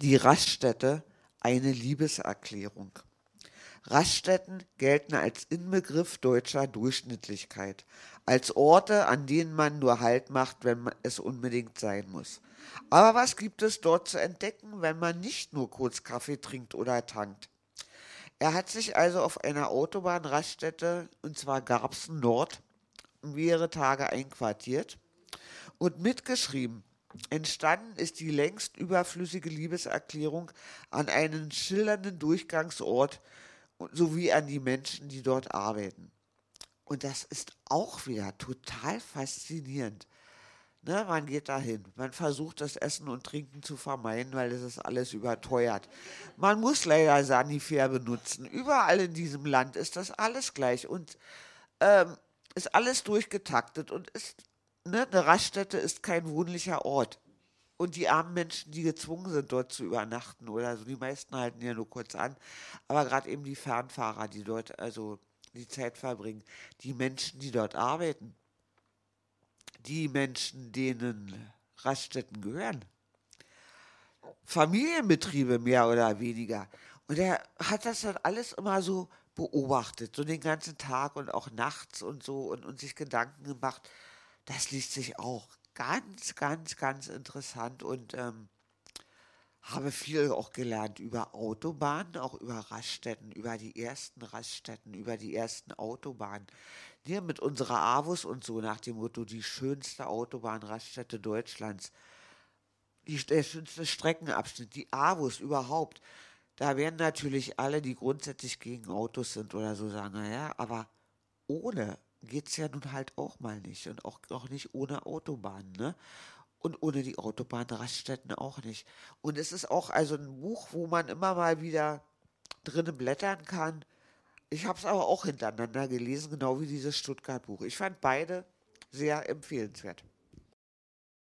die Raststätte eine Liebeserklärung. Raststätten gelten als Inbegriff deutscher Durchschnittlichkeit, als Orte, an denen man nur Halt macht, wenn es unbedingt sein muss. Aber was gibt es dort zu entdecken, wenn man nicht nur kurz Kaffee trinkt oder tankt? Er hat sich also auf einer Autobahnraststätte, und zwar Garbsen-Nord, mehrere Tage einquartiert und mitgeschrieben. Entstanden ist die längst überflüssige Liebeserklärung an einen schillernden Durchgangsort sowie an die Menschen, die dort arbeiten. Und das ist auch wieder total faszinierend. Ne, man geht dahin, man versucht das Essen und Trinken zu vermeiden, weil es ist alles überteuert. Man muss leider Sanifair benutzen. Überall in diesem Land ist das alles gleich und ist alles durchgetaktet und ist eine Raststätte ist kein wohnlicher Ort. Und die armen Menschen, die gezwungen sind, dort zu übernachten oder so, die meisten halten ja nur kurz an, aber gerade eben die Fernfahrer, die dort also die Zeit verbringen, die Menschen, die dort arbeiten, die Menschen, denen Raststätten gehören. Familienbetriebe mehr oder weniger. Und er hat das dann alles immer so beobachtet, so den ganzen Tag und auch nachts und so und sich Gedanken gemacht. Das liest sich auch ganz, ganz, ganz interessant und habe viel auch gelernt über Autobahnen, auch über Raststätten, über die ersten Raststätten, über die ersten Autobahnen. Hier mit unserer Avus und so nach dem Motto, die schönste Autobahnraststätte Deutschlands, der schönste Streckenabschnitt, die Avus überhaupt. Da werden natürlich alle, die grundsätzlich gegen Autos sind oder so, sagen, naja, aber ohne geht es ja nun halt auch mal nicht und auch nicht ohne Autobahn, ne? Und ohne die Autobahnraststätten auch nicht. Und es ist auch also ein Buch, wo man immer mal wieder drinnen blättern kann. Ich habe es aber auch hintereinander gelesen, genau wie dieses Stuttgart-Buch. Ich fand beide sehr empfehlenswert.